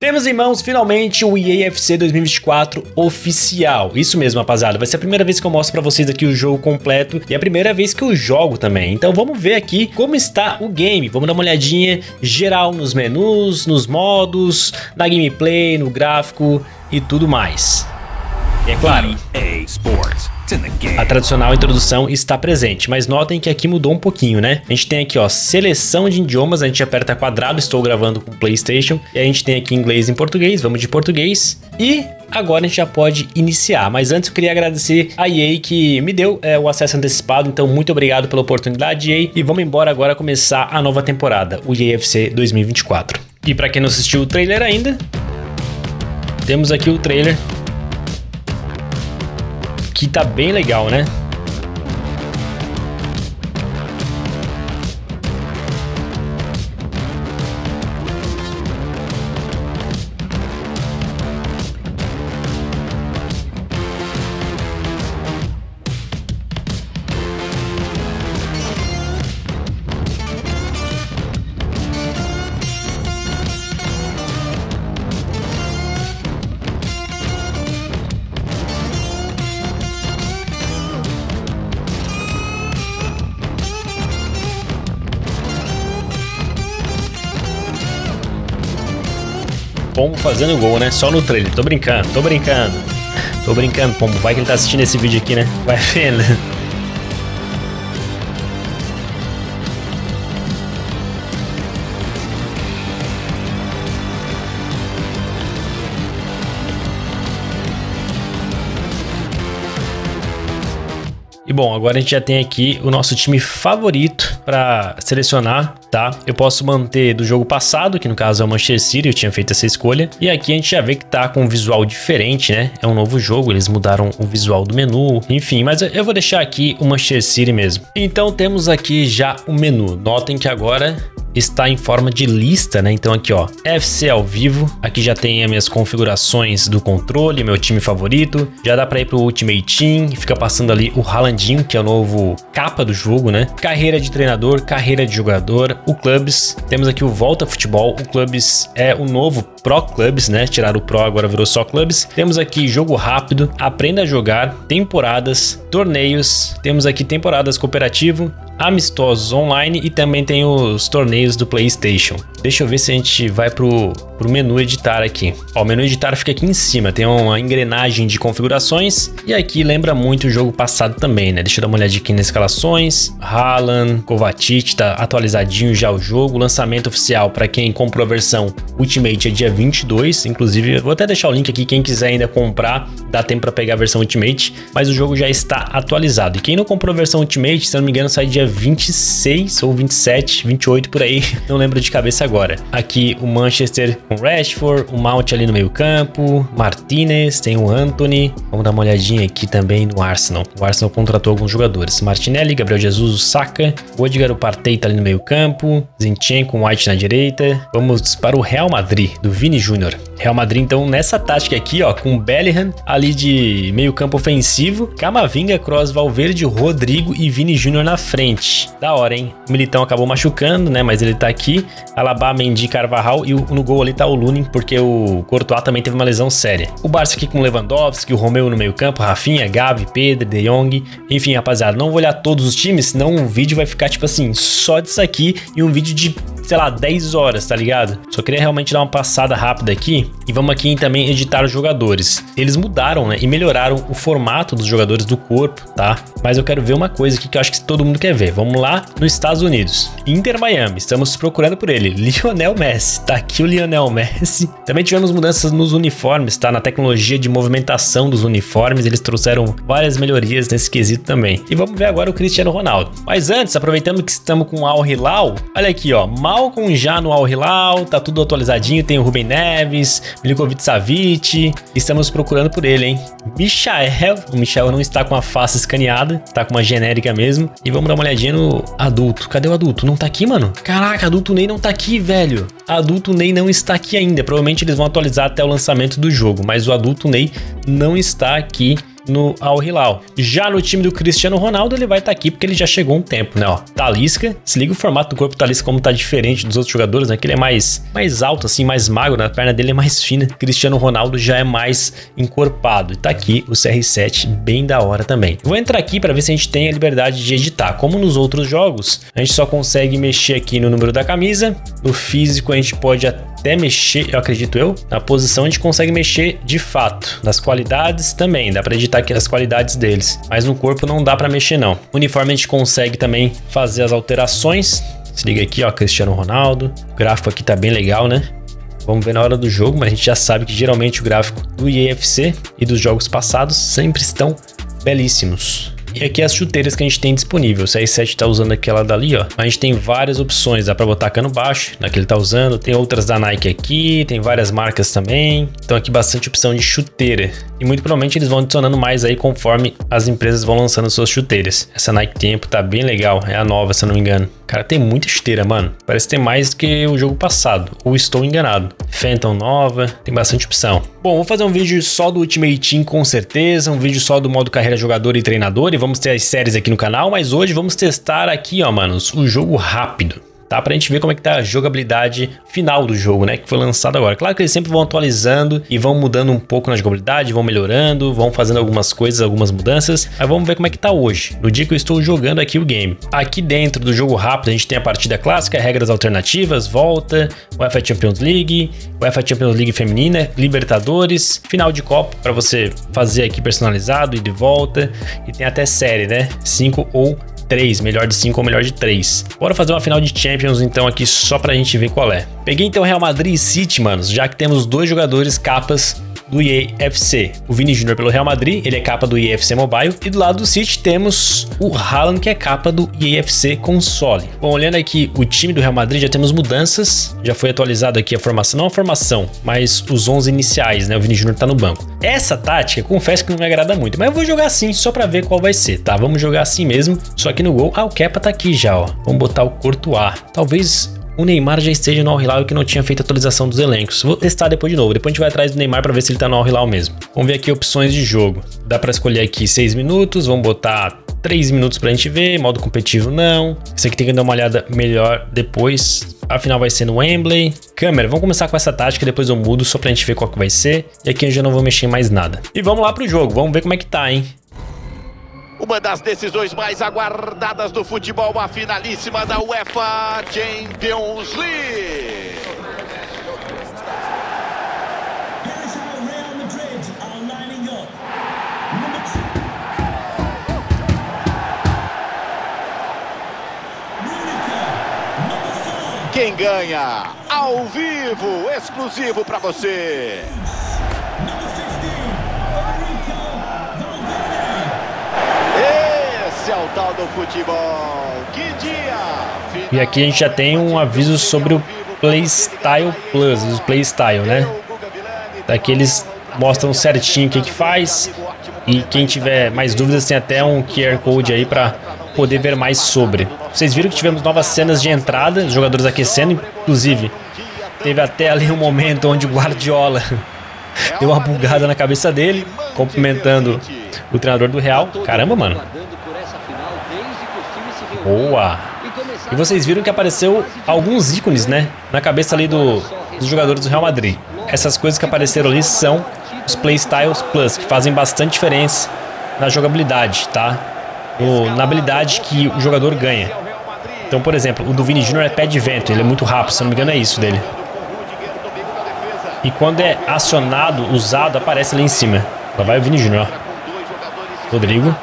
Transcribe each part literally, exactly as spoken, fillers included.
Temos em mãos finalmente o E A F C dois mil e vinte e quatro oficial. Isso mesmo, rapaziada, vai ser a primeira vez que eu mostro pra vocês aqui o jogo completo e a primeira vez que eu jogo também. Então vamos ver aqui como está o game, vamos dar uma olhadinha geral nos menus, nos modos, na gameplay, no gráfico e tudo mais. E é claro, E A Sports. A tradicional introdução está presente, mas notem que aqui mudou um pouquinho, né? A gente tem aqui, ó, seleção de idiomas, a gente aperta quadrado, estou gravando com o PlayStation, e a gente tem aqui inglês e português, vamos de português, e agora a gente já pode iniciar. Mas antes eu queria agradecer a E A que me deu é, o acesso antecipado, então muito obrigado pela oportunidade, E A, e vamos embora agora começar a nova temporada, o E A F C dois mil e vinte e quatro. E para quem não assistiu o trailer ainda, temos aqui o trailer, que tá bem legal, né? Pombo fazendo gol, né? Só no trailer. Tô brincando, tô brincando. Tô brincando, Pombo. Vai que ele tá assistindo esse vídeo aqui, né? Vai vendo. E bom, agora a gente já tem aqui o nosso time favorito para selecionar, tá? Eu posso manter do jogo passado, que no caso é o Manchester City, eu tinha feito essa escolha. E aqui a gente já vê que tá com um visual diferente, né? É um novo jogo, eles mudaram o visual do menu, enfim. Mas eu vou deixar aqui o Manchester City mesmo. Então temos aqui já o menu. Notem que agora está em forma de lista, né? Então aqui, ó, E A F C ao vivo. Aqui já tem as minhas configurações do controle, meu time favorito. Já dá pra ir pro Ultimate Team, fica passando ali o Haalandinho, que é o novo capa do jogo, né? Carreira de treinador, carreira de jogador, o Clubs. Temos aqui o Volta Futebol, o Clubs é o novo Pro Clubs, né? Tiraram o Pro, agora virou só Clubs. Temos aqui jogo rápido, aprenda a jogar, temporadas, torneios. Temos aqui temporadas cooperativo, amistosos online e também tem os torneios do PlayStation. Deixa eu ver se a gente vai pro, pro menu editar aqui. Ó, o menu editar fica aqui em cima, tem uma engrenagem de configurações e aqui lembra muito o jogo passado também, né? Deixa eu dar uma olhadinha aqui nas escalações. Haaland, Kovacic, tá atualizadinho já o jogo. Lançamento oficial para quem comprou a versão Ultimate é dia vinte e dois, inclusive eu vou até deixar o link aqui, quem quiser ainda comprar, dá tempo para pegar a versão Ultimate, mas o jogo já está atualizado. E quem não comprou a versão Ultimate, se eu não me engano, sai dia vinte e seis ou vinte e sete, vinte e oito por aí, não lembro de cabeça agora. Aqui o Manchester com Rashford, o Mount ali no meio campo, Martinez, tem o Anthony. Vamos dar uma olhadinha aqui também no Arsenal. O Arsenal contratou alguns jogadores, Martinelli, Gabriel Jesus, o Saka, o Odegaard, o Partey tá ali no meio campo, Zinchenko com White na direita. Vamos para o Real Madrid, do Vini Júnior. Real Madrid então nessa tática aqui, ó, com o Bellingham ali de meio campo ofensivo, Camavinga, Kroos, Valverde, Rodrigo e Vini Júnior na frente. Da hora, hein? O Militão acabou machucando, né? Mas ele tá aqui. Alaba, Mendy, Carvajal e no gol ali tá o Lunin, porque o Courtois também teve uma lesão séria. O Barça aqui com Lewandowski, o Romeu no meio campo, Rafinha, Gavi, Pedro, De Jong. Enfim, rapaziada, não vou olhar todos os times, senão o vídeo vai ficar, tipo assim, só disso aqui e um vídeo de, sei lá, dez horas, tá ligado? Só queria realmente dar uma passada rápida aqui. E vamos aqui também editar os jogadores. Eles mudaram, né? E melhoraram o formato dos jogadores do corpo, tá? Mas eu quero ver uma coisa aqui que eu acho que todo mundo quer ver. Vamos lá nos Estados Unidos. Inter Miami, estamos procurando por ele. Lionel Messi, tá aqui o Lionel Messi. Também tivemos mudanças nos uniformes, tá? Na tecnologia de movimentação dos uniformes. Eles trouxeram várias melhorias nesse quesito também. E vamos ver agora o Cristiano Ronaldo. Mas antes, aproveitando que estamos com o Al Hilal, olha aqui, ó, mal com já no Al Hilal, tá tudo atualizadinho, tem o Rubem Neves, Milinkovic Savic, estamos procurando por ele, hein? Michel, o Michel não está com a face escaneada, tá com uma genérica mesmo, e vamos dar uma olhadinha no adulto. Cadê o adulto? Não tá aqui, mano? Caraca, adulto Ney não tá aqui, velho. Adulto Ney não está aqui ainda, provavelmente eles vão atualizar até o lançamento do jogo, mas o adulto Ney não está aqui no Al Hilal. Já no time do Cristiano Ronaldo, ele vai estar tá aqui porque ele já chegou um tempo, né? Ó, Talisca, se liga o formato do corpo do Talisca como tá diferente dos outros jogadores, né? Que ele é mais, mais alto, assim, mais magro, né? A perna dele é mais fina. Cristiano Ronaldo já é mais encorpado. E tá aqui o C R sete, bem da hora também. Vou entrar aqui para ver se a gente tem a liberdade de editar. Como nos outros jogos, a gente só consegue mexer aqui no número da camisa, no físico a gente pode até mexer, eu acredito eu, na posição a gente consegue mexer de fato. Nas qualidades também, dá pra editar aqui as qualidades deles, mas no corpo não dá pra mexer não. Uniforme a gente consegue também fazer as alterações, se liga aqui ó, Cristiano Ronaldo, o gráfico aqui tá bem legal, né? Vamos ver na hora do jogo, mas a gente já sabe que geralmente o gráfico do E A F C e dos jogos passados sempre estão belíssimos. E aqui as chuteiras que a gente tem disponível. O C R sete tá usando aquela dali, ó. A gente tem várias opções, dá pra botar cano baixo, naquele tá usando. Tem outras da Nike aqui, tem várias marcas também. Então aqui bastante opção de chuteira. E muito provavelmente eles vão adicionando mais aí conforme as empresas vão lançando suas chuteiras. Essa Nike Tempo tá bem legal, é a nova, se eu não me engano. Cara, tem muita chuteira, mano. Parece ter mais do que o jogo passado, ou estou enganado. Phantom nova, tem bastante opção. Bom, vou fazer um vídeo só do Ultimate Team com certeza, um vídeo só do modo carreira jogador e treinador, e vamos ter as séries aqui no canal, mas hoje vamos testar aqui, ó, manos, o jogo rápido. Tá, pra gente ver como é que tá a jogabilidade final do jogo, né, que foi lançado agora. Claro que eles sempre vão atualizando e vão mudando um pouco na jogabilidade, vão melhorando, vão fazendo algumas coisas, algumas mudanças. Mas vamos ver como é que tá hoje, no dia que eu estou jogando aqui o game. Aqui dentro do jogo rápido a gente tem a partida clássica, regras alternativas, volta, UEFA Champions League, UEFA Champions League feminina, Libertadores, final de Copa pra você fazer aqui personalizado e de volta. E tem até série, né, cinco ou três, melhor de cinco ou melhor de três. Bora fazer uma final de Champions então aqui só pra gente ver qual é. Peguei então Real Madrid e City, manos, já que temos dois jogadores capas do E A F C. O Vini Júnior pelo Real Madrid, ele é capa do E A F C Mobile. E do lado do City temos o Haaland, que é capa do E A F C Console. Bom, olhando aqui o time do Real Madrid, já temos mudanças. Já foi atualizado aqui a formação, não a formação, mas os onze iniciais, né? O Vini Júnior tá no banco. Essa tática, confesso que não me agrada muito, mas eu vou jogar assim, só pra ver qual vai ser, tá? Vamos jogar assim mesmo, só que no gol, ah, o Kepa tá aqui já, ó. Vamos botar o Courtois. Talvez o Neymar já esteja no Al Hilal, que não tinha feito a atualização dos elencos. Vou testar depois de novo. Depois a gente vai atrás do Neymar para ver se ele tá no Al Hilal mesmo. Vamos ver aqui opções de jogo. Dá para escolher aqui seis minutos. Vamos botar três minutos pra gente ver. Modo competitivo não. Isso aqui tem que dar uma olhada melhor depois. Afinal vai ser no Wembley. Câmera, vamos começar com essa tática, depois eu mudo só pra gente ver qual que vai ser. E aqui eu já não vou mexer em mais nada. E vamos lá pro jogo. Vamos ver como é que tá, hein? Uma das decisões mais aguardadas do futebol, a finalíssima da UEFA Champions League. Quem ganha ao vivo, exclusivo para você. O tal do futebol. Que dia! E aqui a gente já tem um aviso sobre o Playstyle Plus, os Playstyle, né? Daqui eles mostram certinho o que que faz, e quem tiver mais dúvidas tem até um Q R Code aí para poder ver mais sobre. Vocês viram que tivemos novas cenas de entrada, os jogadores aquecendo, inclusive teve até ali um momento onde o Guardiola deu uma bugada na cabeça dele, cumprimentando o treinador do Real. Caramba, mano. Boa! E vocês viram que apareceu alguns ícones, né? Na cabeça ali do, dos jogadores do Real Madrid. Essas coisas que apareceram ali são os Playstyles Plus, que fazem bastante diferença na jogabilidade, tá? No, na habilidade que o jogador ganha. Então, por exemplo, o do Vini Júnior é pé de vento, ele é muito rápido, se eu não me engano é isso dele. E quando é acionado, usado, aparece ali em cima. Lá vai o Vini Júnior, ó. Rodrigo.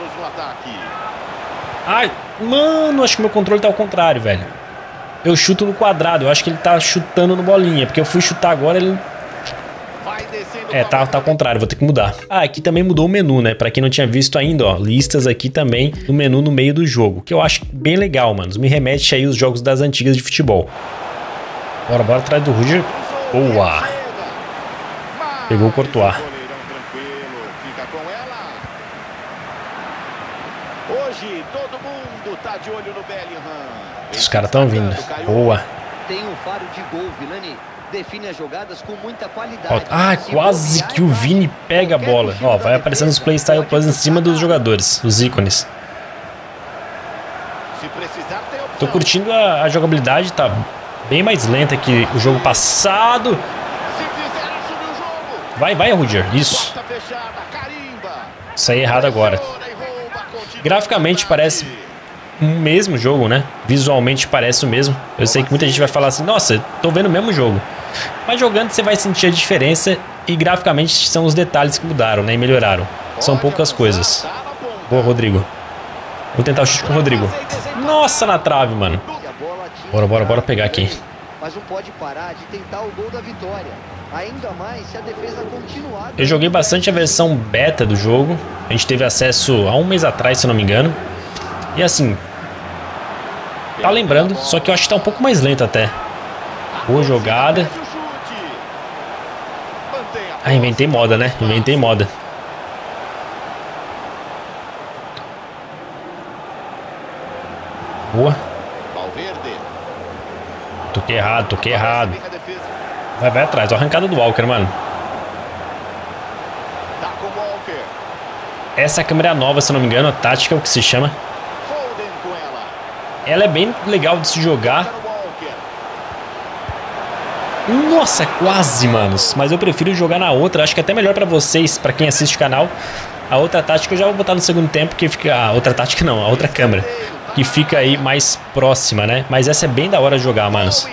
Ai! Mano, acho que meu controle tá ao contrário, velho. Eu chuto no quadrado, eu acho que ele tá chutando no bolinha, porque eu fui chutar agora, ele... É, tá, tá ao contrário, vou ter que mudar. Ah, aqui também mudou o menu, né? Pra quem não tinha visto ainda, ó, listas aqui também no menu no meio do jogo, que eu acho bem legal, mano. Me remete aí os jogos das antigas de futebol. Bora, bora atrás do Rudiger. Boa! Pegou o Courtois. Hoje todo mundo tá de olho no Bellingham. Os caras estão vindo. Boa. Tem um faro de gol, Vilani. define as jogadas com muita qualidade. Ah, quase que o Vini pega a bola. Ó, vai aparecendo os playstyle plus em cima dos jogadores, os ícones. Tô curtindo a, a jogabilidade, tá bem mais lenta que o jogo passado. Vai, vai, Rudier. Isso. Saí errado agora. Graficamente parece o mesmo jogo, né? Visualmente parece o mesmo. Eu sei que muita gente vai falar assim, nossa, tô vendo o mesmo jogo. Mas jogando você vai sentir a diferença e graficamente são os detalhes que mudaram, né? E melhoraram. São poucas coisas. Boa, Rodrigo. Vou tentar o chute com o Rodrigo. Nossa, na trave, mano. Bora, bora, bora pegar aqui. Mas não pode parar de tentar o gol da vitória. Ainda mais se a defesa continuar. Eu joguei bastante a versão beta do jogo. A gente teve acesso há um mês atrás, se eu não me engano. E assim, tá lembrando, só que eu acho que tá um pouco mais lento até. Boa jogada. Ah, inventei moda, né? Inventei moda. Boa. Toquei errado, toquei errado. Vai, vai atrás. Ó, arrancada do Walker, mano. Essa é a câmera nova, se não me engano. A tática é o que se chama. Ela é bem legal de se jogar. Nossa, quase, manos. Mas eu prefiro jogar na outra. Acho que é até melhor pra vocês, pra quem assiste o canal. A outra tática eu já vou botar no segundo tempo. Que fica... A outra tática não, a outra câmera. Que fica aí mais próxima, né? Mas essa é bem da hora de jogar, manos.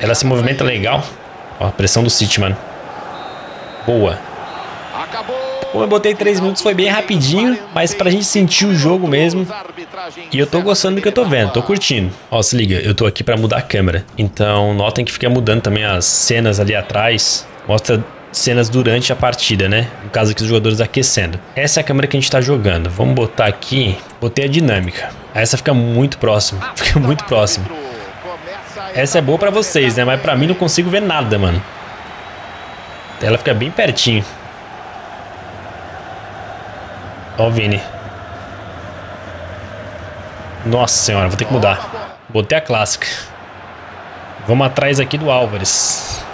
Ela se movimenta legal. Ó, a pressão do City, mano. Boa. Como eu botei três minutos, foi bem rapidinho, mas pra gente sentir o jogo mesmo. E eu tô gostando do que eu tô vendo, tô curtindo. Ó, se liga, eu tô aqui pra mudar a câmera. Então notem que fica mudando também as cenas ali atrás. Mostra cenas durante a partida, né? No caso aqui, os jogadores aquecendo. Essa é a câmera que a gente tá jogando. Vamos botar aqui, botei a dinâmica. Essa fica muito próxima, fica muito próxima. Essa é boa pra vocês, né? Mas pra mim não consigo ver nada, mano. Ela fica bem pertinho. Ó o Vini. Nossa senhora, vou ter que mudar. Botei a clássica. Vamos atrás aqui do Álvares.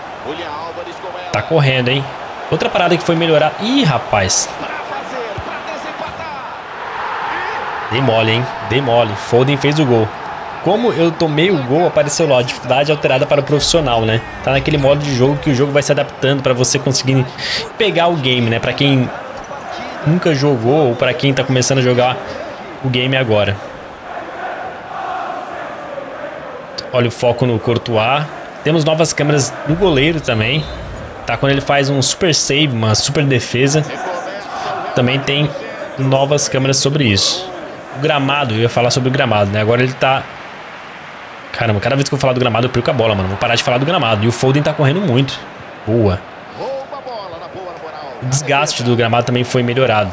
Tá correndo, hein? Outra parada que foi melhorar. Ih, rapaz. Dei mole, hein? Dei mole. Foden fez o gol. Como eu tomei o gol, apareceu lá, dificuldade alterada para o profissional, né? Tá naquele modo de jogo que o jogo vai se adaptando para você conseguir pegar o game, né? Pra quem nunca jogou ou pra quem tá começando a jogar o game agora. Olha o foco no Courtois. Temos novas câmeras no goleiro também, tá? Quando ele faz um super save, uma super defesa, também tem novas câmeras sobre isso. O gramado, eu ia falar sobre o gramado, né? Agora ele tá... Caramba, cada vez que eu falar do gramado eu perco a bola, mano. Vou parar de falar do gramado. E o Foden tá correndo muito. Boa. O desgaste do gramado também foi melhorado.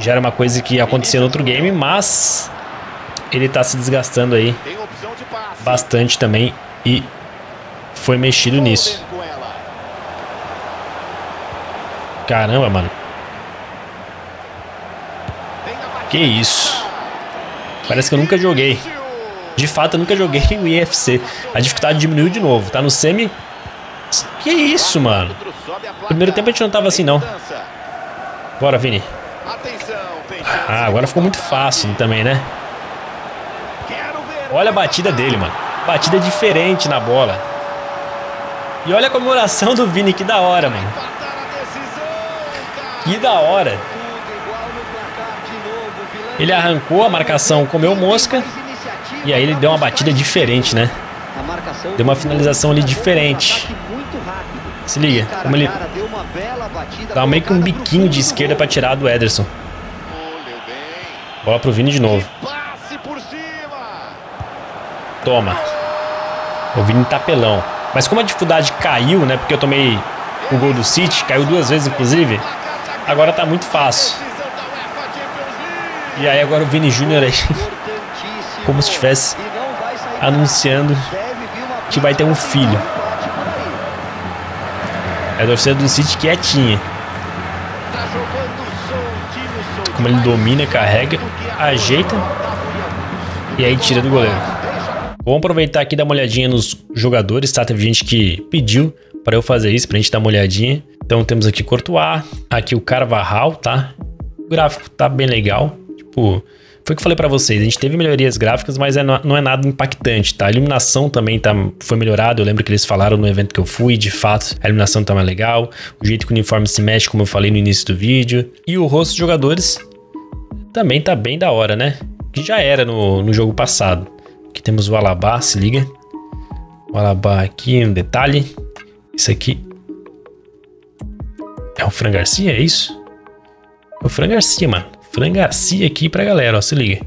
Já era uma coisa que acontecia no outro game, mas ele tá se desgastando aí bastante também e foi mexido nisso. Caramba, mano. Que isso. Parece que eu nunca joguei. De fato, eu nunca joguei o E A F C. A dificuldade diminuiu de novo. Tá no semi... Que isso, mano. Primeiro tempo a gente não tava assim, não. Bora, Vini. Ah, agora ficou muito fácil também, né? Olha a batida dele, mano. Batida diferente na bola. E olha a comemoração do Vini. Que da hora, mano. Que da hora. Ele arrancou a marcação, comeu mosca. E aí ele deu uma batida diferente, né? Deu uma finalização ali diferente. Se liga, como ele dá meio que um biquinho de esquerda pra tirar do Ederson. Bola pro Vini de novo. Toma. O Vini tá pelão. Mas como a dificuldade caiu, né? Porque eu tomei o gol do City, caiu duas vezes inclusive. Agora tá muito fácil. E aí agora o Vini Júnior aí, como se estivesse anunciando que vai ter um filho. É a torcida do City quietinha. Como ele domina, carrega, ajeita e aí tira do goleiro. Vamos aproveitar aqui e dar uma olhadinha nos jogadores, tá? Teve gente que pediu para eu fazer isso, pra gente dar uma olhadinha. Então temos aqui Courtois, aqui o Carvajal, tá? O gráfico tá bem legal. Tipo, foi o que eu falei pra vocês, a gente teve melhorias gráficas, mas é, não é nada impactante, tá? A iluminação também tá, foi melhorada, eu lembro que eles falaram no evento que eu fui, de fato, a iluminação tá mais legal. O jeito que o uniforme se mexe, como eu falei no início do vídeo. E o rosto dos jogadores também tá bem da hora, né? Que já era no, no jogo passado. Aqui temos o Alaba, se liga. O Alaba aqui, um detalhe. Isso aqui é o Fran Garcia, é isso? É o Fran Garcia, mano. Fran Garcia aqui pra galera, ó, se liga.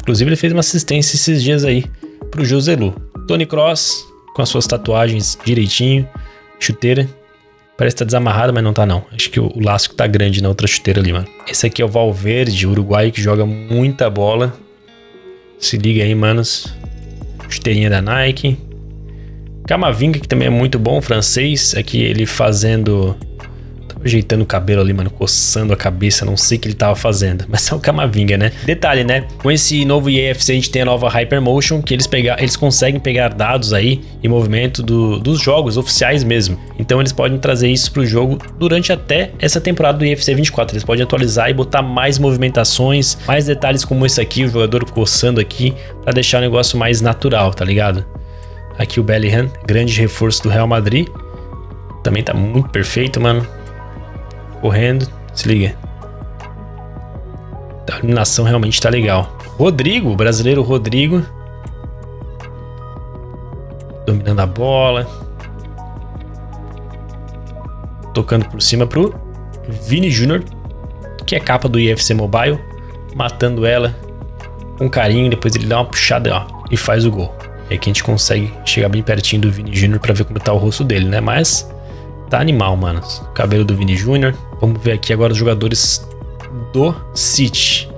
Inclusive ele fez uma assistência esses dias aí pro José Lu. Tony Cross com as suas tatuagens direitinho. Chuteira. Parece que tá desamarrado, mas não tá não. Acho que o, o laço que tá grande na outra chuteira ali, mano. Esse aqui é o Valverde, uruguaio, que joga muita bola. Se liga aí, manos. Chuteirinha da Nike. Camavinga, que também é muito bom, francês. Aqui ele fazendo... Tô ajeitando o cabelo ali, mano, coçando a cabeça. Não sei o que ele tava fazendo, mas é o Camavinga, né? Detalhe, né? Com esse novo E A F C, a gente tem a nova Hypermotion, que eles, pega... eles conseguem pegar dados aí e movimento do... dos jogos oficiais mesmo. Então eles podem trazer isso pro jogo durante até essa temporada do E A F C vinte e quatro. Eles podem atualizar e botar mais movimentações, mais detalhes como esse aqui, o jogador coçando aqui, pra deixar o negócio mais natural, tá ligado? Aqui o Bellingham, grande reforço do Real Madrid. Também tá muito perfeito, mano. Correndo, se liga. A iluminação realmente tá legal. Rodrigo, brasileiro Rodrigo. Dominando a bola. Tocando por cima pro Vini Júnior, que é capa do E A F C Mobile. Matando ela com carinho. Depois ele dá uma puxada, ó, e faz o gol. E aqui a gente consegue chegar bem pertinho do Vini Júnior pra ver como tá o rosto dele, né? Mas tá animal, mano. Cabelo do Vini Júnior. Vamos ver aqui agora os jogadores do City.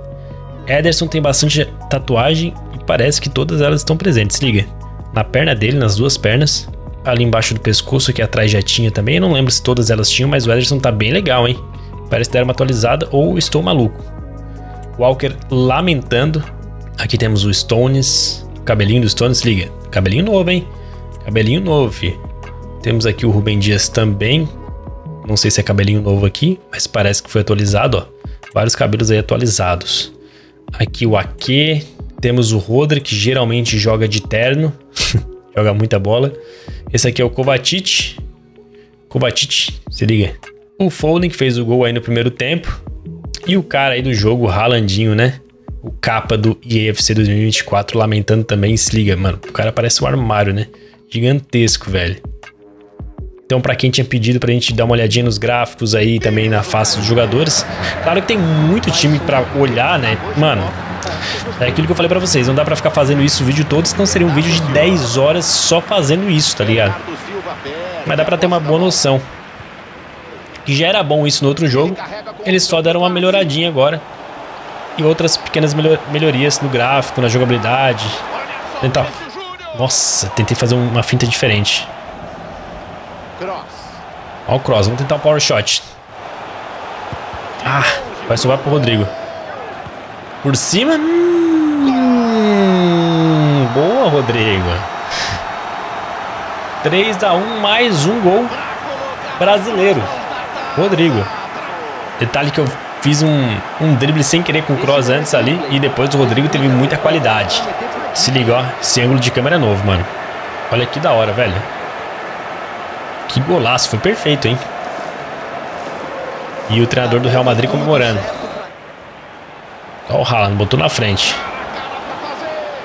Ederson tem bastante tatuagem e parece que todas elas estão presentes. Se liga. Na perna dele, nas duas pernas. Ali embaixo do pescoço, aqui atrás já tinha também. Eu não lembro se todas elas tinham, mas o Ederson tá bem legal, hein? Parece que deram uma atualizada ou estou maluco. Walker lamentando. Aqui temos o Stones. Cabelinho do Stones, liga. Cabelinho novo, hein? Cabelinho novo, fi. Temos aqui o Rubem Dias também. Não sei se é cabelinho novo aqui, mas parece que foi atualizado, ó. Vários cabelos aí atualizados. Aqui o Ake. Temos o Rodrigo, que geralmente joga de terno. Joga muita bola. Esse aqui é o Kovacic. Kovacic, se liga. O Foden, que fez o gol aí no primeiro tempo. E o cara aí do jogo, o Haalandinho, né? O capa do E A F C dois mil e vinte e quatro, lamentando também, se liga, mano. O cara parece um armário, né? Gigantesco, velho. Então, pra quem tinha pedido pra gente dar uma olhadinha nos gráficos aí, também na face dos jogadores. Claro que tem muito time pra olhar, né? Mano, é aquilo que eu falei pra vocês. Não dá pra ficar fazendo isso o vídeo todo, senão seria um vídeo de dez horas só fazendo isso, tá ligado? Mas dá pra ter uma boa noção. Que já era bom isso no outro jogo. Eles só deram uma melhoradinha agora. E outras pequenas melhorias no gráfico, na jogabilidade. Tentar... Nossa, tentei fazer uma finta diferente. Ó o cross, vamos tentar o power shot. Ah, vai sobrar pro Rodrigo. Por cima. Hum, boa, Rodrigo. três a um, mais um gol brasileiro. Rodrigo. Detalhe que eu... Fiz um, um drible sem querer com o cross antes ali. E depois o Rodrigo teve muita qualidade. Se liga, ó. Esse ângulo de câmera é novo, mano. Olha que da hora, velho. Que golaço. Foi perfeito, hein? E o treinador do Real Madrid comemorando. Ó o Haaland. Botou na frente.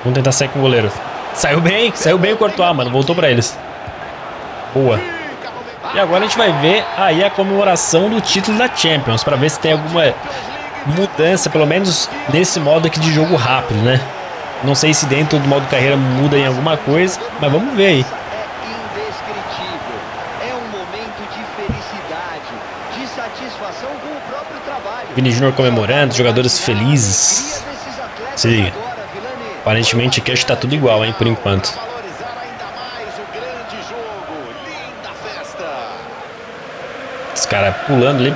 Vamos tentar sair com o goleiro. Saiu bem. Saiu bem o Courtois, mano. Voltou pra eles. Boa. E agora a gente vai ver aí a comemoração do título da Champions, para ver se tem alguma mudança, pelo menos nesse modo aqui de jogo rápido, né? Não sei se dentro do modo carreira muda em alguma coisa, mas vamos ver aí. Vini Júnior comemorando, jogadores felizes. Se liga. Aparentemente aqui acho que tá tudo igual, hein, por enquanto. Os caras pulando ali.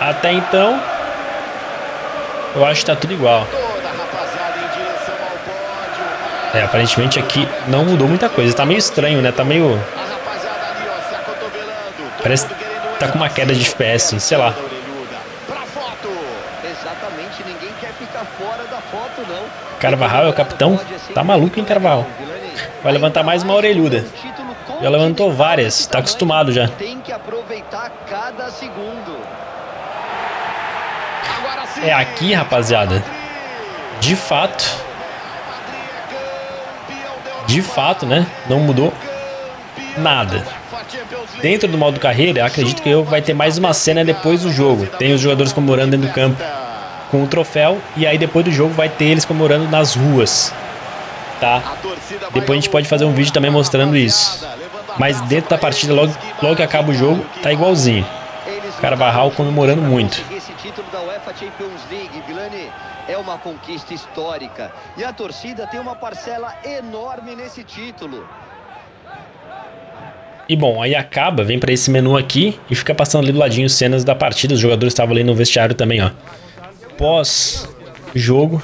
Até então, eu acho que tá tudo igual. É, aparentemente aqui não mudou muita coisa. Tá meio estranho, né? Tá meio... Parece que tá com uma queda de F P S, sei lá. Carvajal é o capitão? Tá maluco, hein, Carvajal? Vai levantar mais uma orelhuda. Já levantou várias, tá acostumado já. É aqui, rapaziada. De fato. De fato, né? Não mudou nada. Dentro do modo carreira, acredito que eu vai ter mais uma cena depois do jogo. Tem os jogadores comemorando dentro do campo com o troféu. E aí depois do jogo vai ter eles comemorando nas ruas. Tá? Depois a gente pode fazer um vídeo também mostrando isso. Mas dentro da partida, logo, logo que acaba o jogo, tá igualzinho. Carvajal comemorando muito. Esse título da UEFA Champions League, Vilani, é uma conquista histórica. E a torcida tem uma parcela enorme nesse título. E bom, aí acaba, vem pra esse menu aqui e fica passando ali do ladinho cenas da partida. Os jogadores estavam ali no vestiário também, ó. Pós-jogo,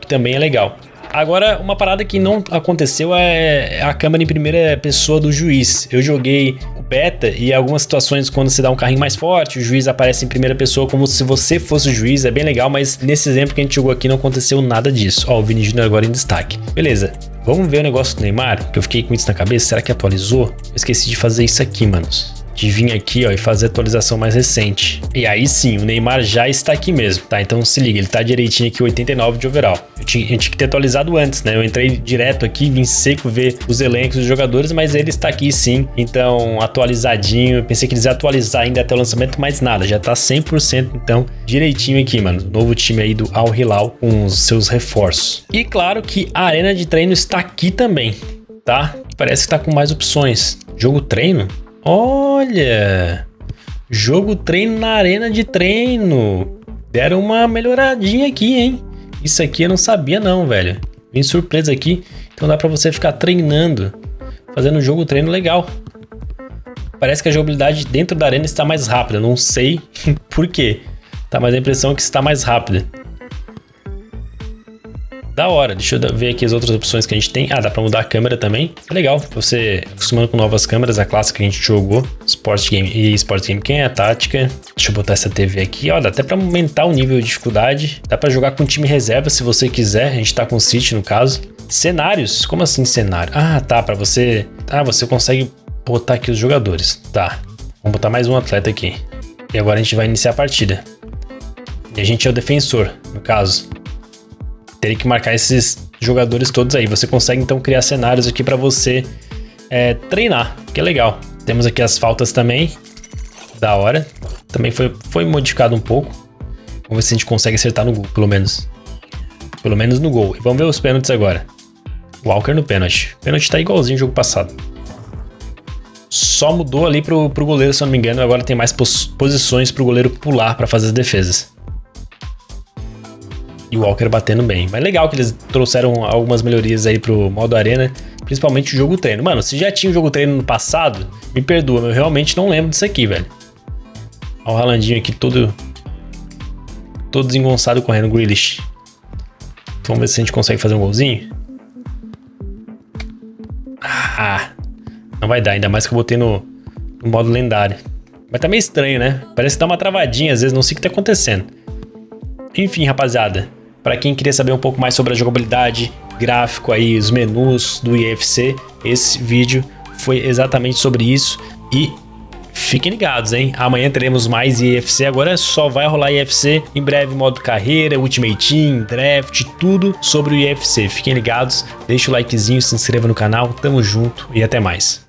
que também é legal. Agora, uma parada que não aconteceu é a câmera em primeira pessoa do juiz. Eu joguei o beta e algumas situações quando você dá um carrinho mais forte, o juiz aparece em primeira pessoa como se você fosse o juiz, é bem legal, mas nesse exemplo que a gente jogou aqui não aconteceu nada disso. Ó, o Vini Júnior agora em destaque. Beleza, vamos ver o negócio do Neymar, que eu fiquei com isso na cabeça, será que atualizou? Eu esqueci de fazer isso aqui, manos. De vir aqui, ó, e fazer a atualização mais recente. E aí sim, o Neymar já está aqui mesmo, tá? Então se liga, ele tá direitinho aqui, oitenta e nove de overall. Eu tinha, eu tinha que ter atualizado antes, né? Eu entrei direto aqui, vim seco ver os elencos dos jogadores, mas ele está aqui sim. Então, atualizadinho. Eu pensei que eles iam atualizar ainda até o lançamento, mas nada, já tá cem por cento, então, direitinho aqui, mano. Novo time aí do Al Hilal com os seus reforços. E claro que a arena de treino está aqui também, tá? Parece que tá com mais opções. Jogo treino? Olha, jogo treino na arena de treino, deram uma melhoradinha aqui, hein? Isso aqui eu não sabia não, velho, vim surpresa aqui, então dá pra você ficar treinando, fazendo um jogo treino legal. Parece que a jogabilidade dentro da arena está mais rápida, não sei por quê, tá? Mas a impressão é que está mais rápida. Da hora, deixa eu ver aqui as outras opções que a gente tem. Ah, dá pra mudar a câmera também. É legal, você acostumando com novas câmeras, a clássica que a gente jogou. Sports Game e Sports Game Cam, a tática. Deixa eu botar essa T V aqui. Ó, dá até pra aumentar o nível de dificuldade. Dá pra jogar com time reserva se você quiser. A gente tá com o City no caso. Cenários? Como assim cenário? Ah, tá, pra você... Ah, você consegue botar aqui os jogadores. Tá, vamos botar mais um atleta aqui. E agora a gente vai iniciar a partida. E a gente é o defensor, no caso. Teria que marcar esses jogadores todos aí. Você consegue então criar cenários aqui para você é, treinar, que é legal. Temos aqui as faltas também. Da hora. Também foi, foi modificado um pouco. Vamos ver se a gente consegue acertar no gol, pelo menos. Pelo menos no gol. E vamos ver os pênaltis agora. Walker no pênalti. O pênalti tá igualzinho ao jogo passado. Só mudou ali pro, pro goleiro, se eu não me engano. Agora tem mais pos, posições pro goleiro pular para fazer as defesas. E o Walker batendo bem. Mas legal que eles trouxeram algumas melhorias aí pro modo arena, principalmente o jogo treino. Mano, se já tinha o jogo treino no passado, me perdoa, mas eu realmente não lembro disso aqui, velho. Olha o Haalandinho aqui todo todo desengonçado correndo, Grealish. Vamos ver se a gente consegue fazer um golzinho. Ah, não vai dar, ainda mais que eu botei no, no modo lendário. Mas tá meio estranho, né? Parece que dá uma travadinha, às vezes não sei o que tá acontecendo. Enfim, rapaziada. Para quem queria saber um pouco mais sobre a jogabilidade, gráfico aí, os menus do E A F C, esse vídeo foi exatamente sobre isso. E fiquem ligados, hein? Amanhã teremos mais E A F C, agora só vai rolar E A F C, em breve modo carreira, Ultimate Team, Draft, tudo sobre o E A F C. Fiquem ligados, deixa o likezinho, se inscreva no canal, tamo junto e até mais.